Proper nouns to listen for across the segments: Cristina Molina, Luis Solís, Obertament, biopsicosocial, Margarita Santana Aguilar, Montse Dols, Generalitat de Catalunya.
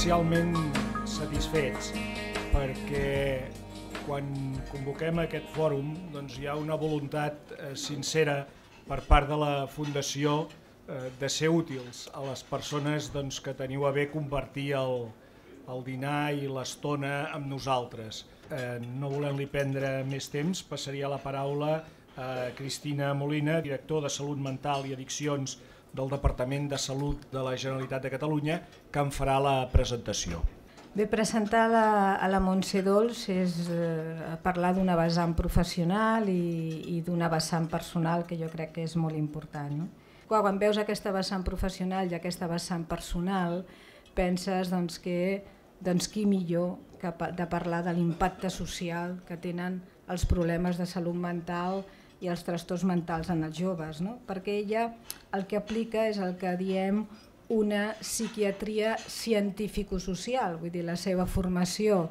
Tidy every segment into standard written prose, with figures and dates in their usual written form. especialment satisfets perquè quan convoquem aquest fòrum hi ha una voluntat sincera per part de la Fundació de ser útils a les persones que teniu a bé compartir el dinar i l'estona amb nosaltres. No volent-li prendre més temps, passaria la paraula a Cristina Molina, director de Salut Mental i Addiccions del Departament de Salut de la Generalitat de Catalunya, que en farà la presentació. Bé, presentar a la Montse Dols és parlar d'una vessant professional i d'una vessant personal que jo crec que és molt important. Quan veus aquesta vessant professional i aquesta vessant personal penses que qui millor de parlar de l'impacte social que tenen els problemes de salut mental i els trastorns mentals en els joves, perquè ella el que aplica és el que diem una psiquiatria científico-social, vull dir, la seva formació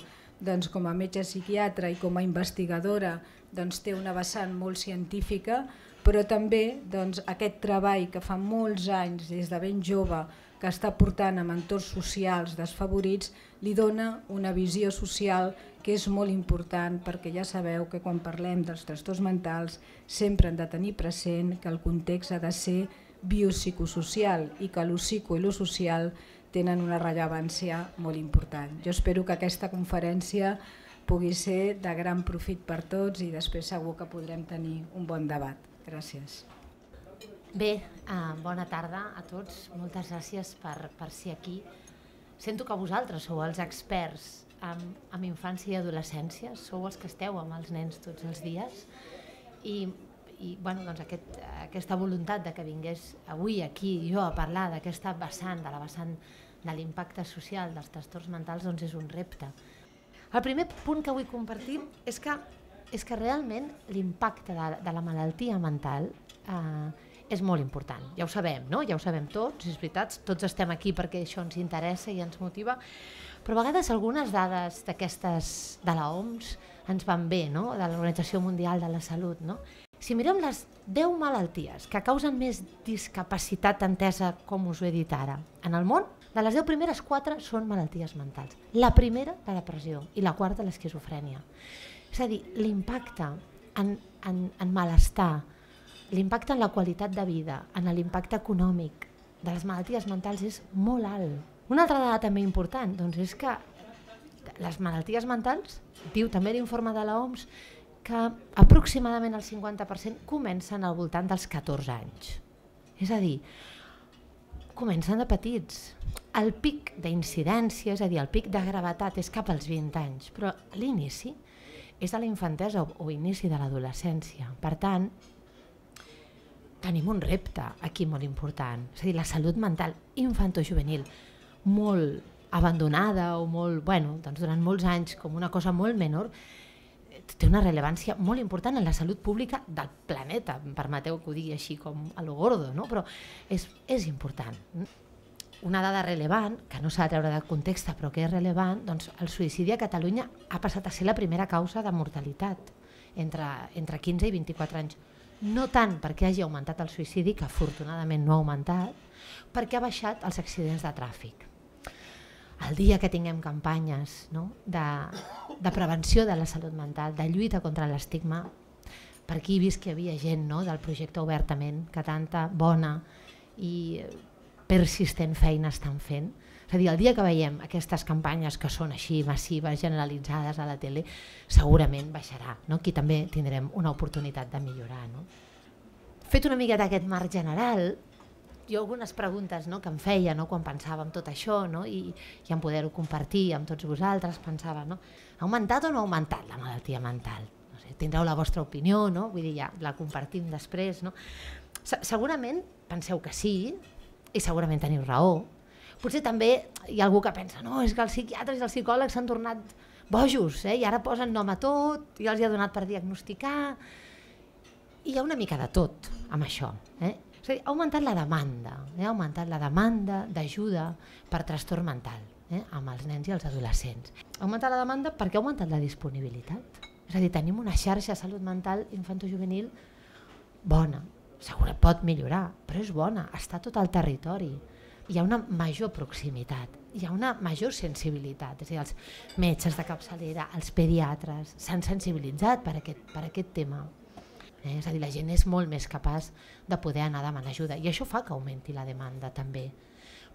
com a metge psiquiatra i com a investigadora té una vessant molt científica, però també aquest treball que fa molts anys des de ben jove que està portant a entorns socials desfavorits li dona una visió social que és molt important perquè ja sabeu que quan parlem dels trastorns mentals sempre hem de tenir present que el context ha de ser biopsicosocial i que el psico i el social tenen una rellevància molt important. Jo espero que aquesta conferència pugui ser de gran profit per tots i després segur que podrem tenir un bon debat. Gràcies. Bé, bona tarda a tots. Moltes gràcies per ser aquí. Sento que vosaltres sou els experts en infància i adolescència, sou els que esteu amb els nens tots els dies i aquesta voluntat que vingués avui aquí jo a parlar d'aquesta vessant, de la vessant de l'impacte social dels trastorns mentals és un repte. El primer punt que vull compartir és que realment l'impacte de la malaltia mental és molt important, ja ho sabem, ja ho sabem tots, és veritat, tots estem aquí perquè això ens interessa i ens motiva, però a vegades algunes dades d'aquestes de l'OMS ens van bé, de l'Organització Mundial de la Salut. Si mirem les 10 malalties que causen més discapacitat entesa, com us ho he dit ara, en el món, de les 10 primeres, 4 són malalties mentals. La primera, la depressió, i la quarta, l'esquizofrènia. És a dir, l'impacte en malestar, l'impacte en la qualitat de vida, en l'impacte econòmic de les malalties mentals és molt alt. Una altra dada també important és que les malalties mentals, diu també l'informe de l'OMS, que aproximadament el 50% comencen al voltant dels 14 anys. És a dir, comencen de petits. El pic d'incidència, és a dir, el pic de gravetat és cap als 20 anys, però l'inici és a la infantesa o inici de l'adolescència. Per tant, tenim un repte aquí molt important, és a dir, la salut mental infantojuvenil molt abandonada o molt, durant molts anys com una cosa molt menor, té una rellevància molt important en la salut pública del planeta, permeteu que ho digui així com a lo gordo, però és important. Una dada rellevant, que no s'ha de treure de context, però que és rellevant, el suïcidi a Catalunya ha passat a ser la primera causa de mortalitat entre 15 i 24 anys. No tant perquè hagi augmentat el suïcidi, que afortunadament no ha augmentat, perquè ha baixat els accidents de tràfic. El dia que tinguem campanyes de prevenció de la salut mental, de lluita contra l'estigma, per aquí he vist que hi havia gent del projecte Obertament, que tanta bona i persistent feina estan fent. És a dir, el dia que veiem aquestes campanyes que són així massives, generalitzades a la tele, segurament baixarà. Aquí també tindrem una oportunitat de millorar. Fet una miqueta aquest marc general, jo algunes preguntes que em feia quan pensava en tot això i en poder-ho compartir amb tots vosaltres, pensava, ha augmentat o no ha augmentat la malaltia mental? Tindreu la vostra opinió, vull dir, ja la compartim després. Segurament penseu que sí i segurament teniu raó. Potser també hi ha algú que pensa, no, és que els psiquiatres i els psicòlegs s'han tornat bojos i ara posen nom a tot i els hi ha donat per diagnosticar. Hi ha una mica de tot amb això. Ha augmentat la demanda, ha augmentat la demanda d'ajuda per trastorn mental amb els nens i els adolescents. Ha augmentat la demanda perquè ha augmentat la disponibilitat. És a dir, tenim una xarxa de salut mental infantojuvenil bona, segurament pot millorar, però és bona, està a tot el territori. hi ha una major proximitat, hi ha una major sensibilitat, és a dir, els metges de capçalera, els pediatres s'han sensibilitzat per aquest tema. És a dir, la gent és molt més capaç de poder anar a demanar ajuda i això fa que augmenti la demanda també,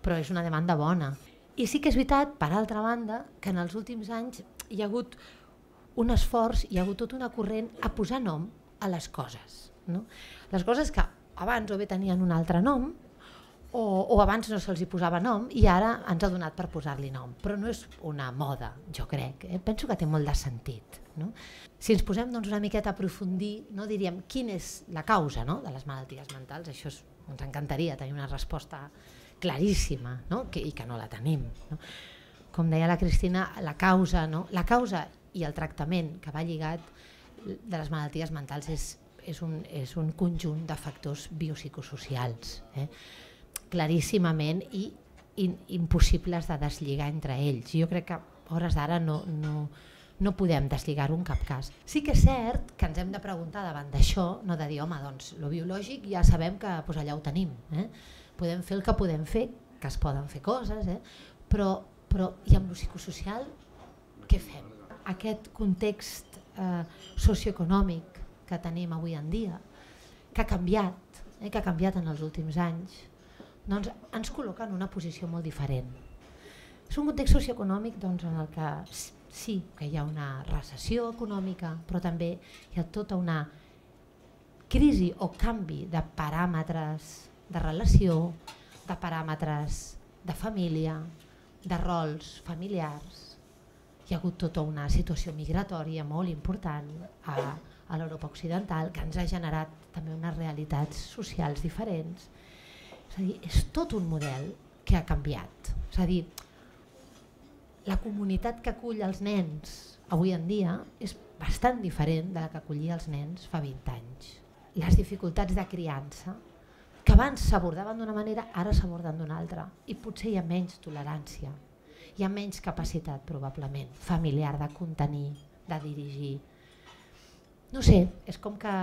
però és una demanda bona. I sí que és veritat, per altra banda, que en els últims anys hi ha hagut un esforç, hi ha hagut tot una corrent a posar nom a les coses. Les coses que abans o bé tenien un altre nom, o abans no se'ls hi posava nom i ara ens ha donat per posar-li nom. Però no és una moda, jo crec. Penso que té molt de sentit. Si ens posem una miqueta a aprofundir, diríem quina és la causa de les malalties mentals. Això ens encantaria tenir una resposta claríssima i que no la tenim. Com deia la Cristina, la causa i el tractament que va lligat de les malalties mentals és un conjunt de factors biopsicosocials, claríssimament i impossibles de deslligar entre ells. Jo crec que a hores d'ara no podem deslligar-ho en cap cas. Sí que és cert que ens hem de preguntar davant d'això, no de dir, home, doncs, lo biològic ja sabem que allà ho tenim, podem fer el que podem fer, que es poden fer coses, però i amb lo psicosocial què fem? Aquest context socioeconòmic que tenim avui en dia, que ha canviat, que ha canviat en els últims anys, doncs ens col·loca en una posició molt diferent. És un context socioeconòmic en el que sí que hi ha una recessió econòmica, però també hi ha tota una crisi o canvi de paràmetres de relació, de paràmetres de família, de rols familiars. Hi ha hagut tota una situació migratòria molt important a l'Europa occidental que ens ha generat també unes realitats socials diferents. És a dir, és tot un model que ha canviat. És a dir, la comunitat que acull els nens avui en dia és bastant diferent de la que acollia els nens fa 20 anys. Les dificultats de criança, que abans s'abordaven d'una manera, ara s'aborden d'una altra. I potser hi ha menys tolerància, hi ha menys capacitat probablement familiar de contenir, de dirigir. No ho sé, és com que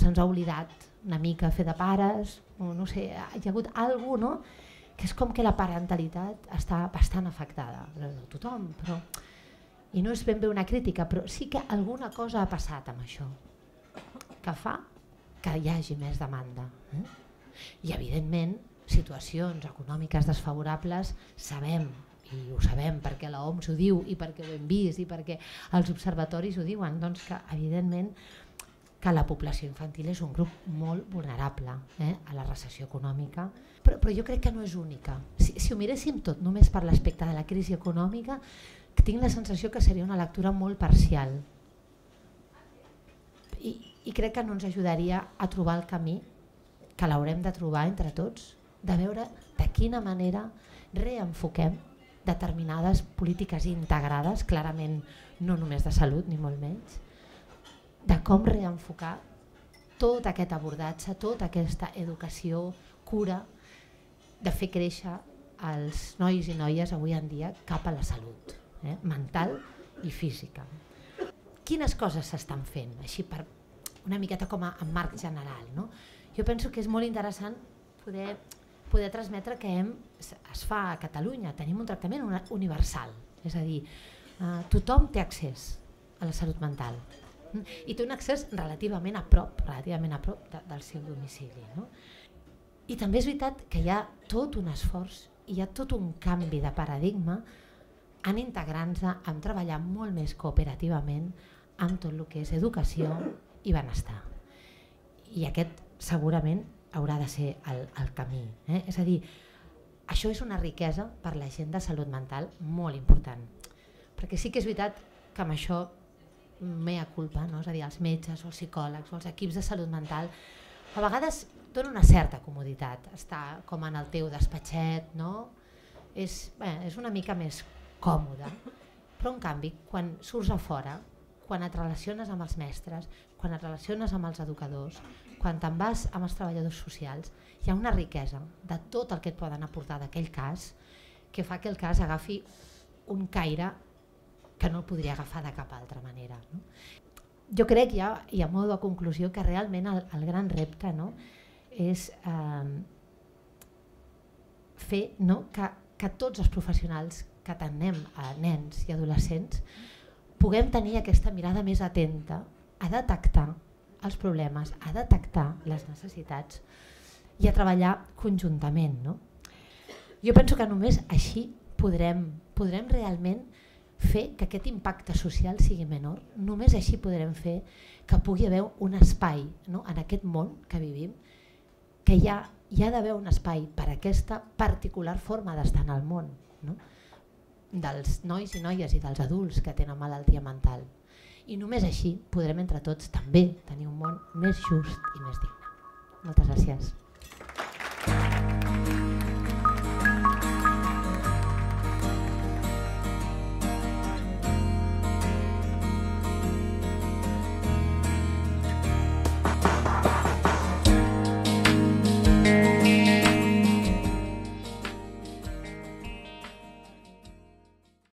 se'ns ha oblidat una mica fer de pares, no sé, hi ha hagut alguna cosa que és com que la parentalitat està bastant afectada, no tothom, però, i no és ben bé una crítica, però sí que alguna cosa ha passat amb això, que fa que hi hagi més demanda. I evidentment, situacions econòmiques desfavorables sabem, i ho sabem perquè l'OMS ho diu, i perquè ho hem vist, i perquè els observatoris ho diuen, doncs que evidentment que la població infantil és un grup molt vulnerable a la recessió econòmica, però jo crec que no és única. Si ho miréssim tot només per l'aspecte de la crisi econòmica, tinc la sensació que seria una lectura molt parcial i crec que no ens ajudaria a trobar el camí que l'haurem de trobar entre tots, de veure de quina manera reenfoquem determinades polítiques integrades, clarament no només de salut ni molt menys, de com reenfocar tot aquest abordatge, tota aquesta educació, cura, de fer créixer els nois i noies avui en dia cap a la salut mental i física. Quines coses s'estan fent? Així per una miqueta com a marc general. Jo penso que és molt interessant poder transmetre que es fa a Catalunya, tenim un tractament universal, és a dir, tothom té accés a la salut mental i té un accés relativament a prop del seu domicili. I també és veritat que hi ha tot un esforç i hi ha tot un canvi de paradigma en integrar-se, en treballar molt més cooperativament amb tot el que és educació i benestar. I aquest segurament haurà de ser el camí. És a dir, això és una riquesa per la gent de salut mental molt important. Perquè sí que és veritat que amb això mea culpa, és a dir, els metges o els psicòlegs o els equips de salut mental a vegades dona una certa comoditat estar com en el teu despatxet, és una mica més còmode, però en canvi quan surts a fora, quan et relaciones amb els mestres, quan et relaciones amb els educadors, quan te'n vas amb els treballadors socials, hi ha una riquesa de tot el que et poden aportar d'aquell cas que fa que el cas agafi un caire que no el podria agafar de cap altra manera. Jo crec, i a mode de conclusió, que realment el gran repte és fer que tots els professionals que atenem a nens i adolescents puguem tenir aquesta mirada més atenta a detectar els problemes, a detectar les necessitats i a treballar conjuntament. Jo penso que només així podrem realment fer que aquest impacte social sigui menor, només així podrem fer que pugui haver un espai en aquest món que vivim, que hi ha d'haver un espai per a aquesta particular forma d'estar en el món, dels nois i noies i dels adults que tenen malaltia mental. I només així podrem entre tots també tenir un món més just i més digne. Moltes gràcies.